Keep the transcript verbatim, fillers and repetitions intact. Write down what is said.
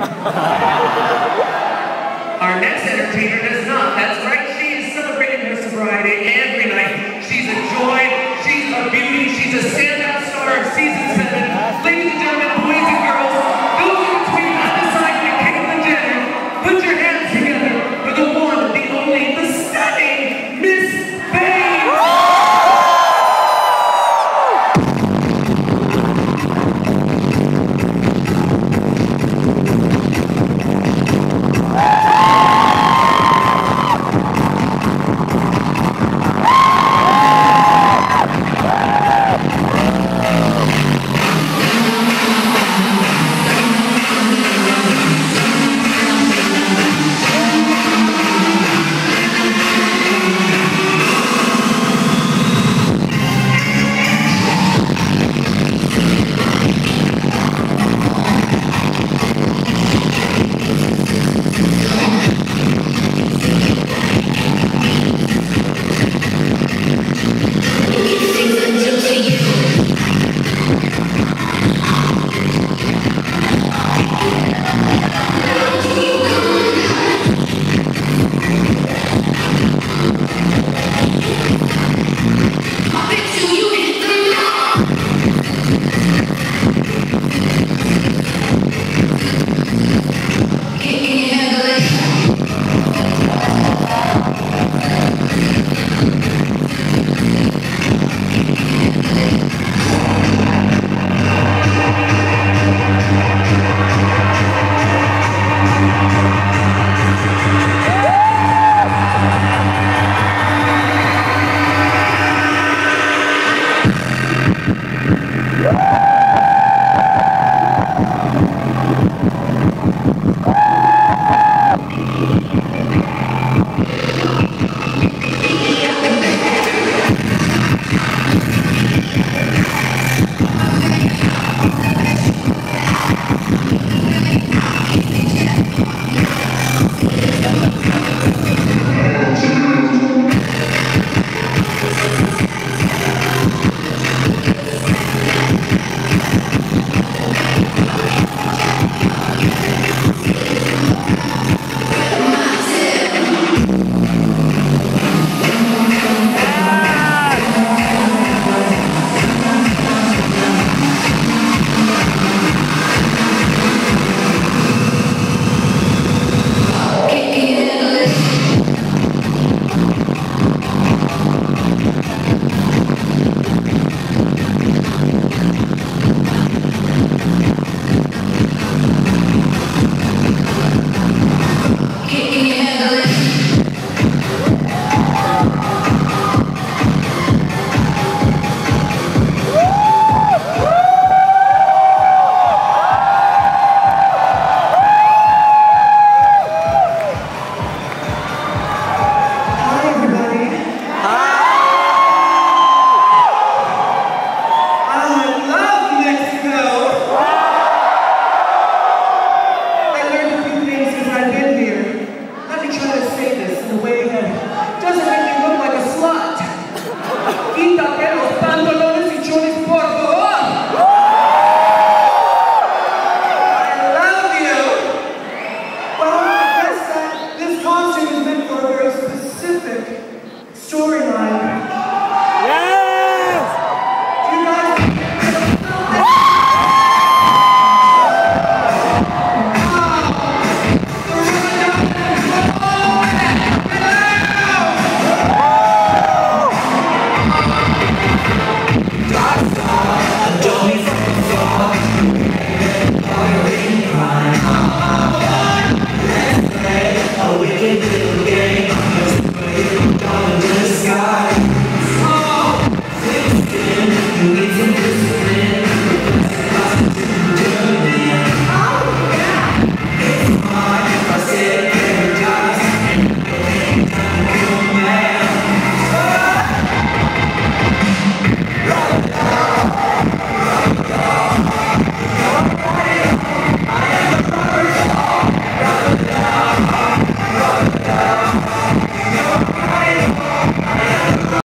Our next entertainer does not. That's right, she is celebrating her sobriety every night. She's a joy, she's a beauty, she's a standout star of season seven.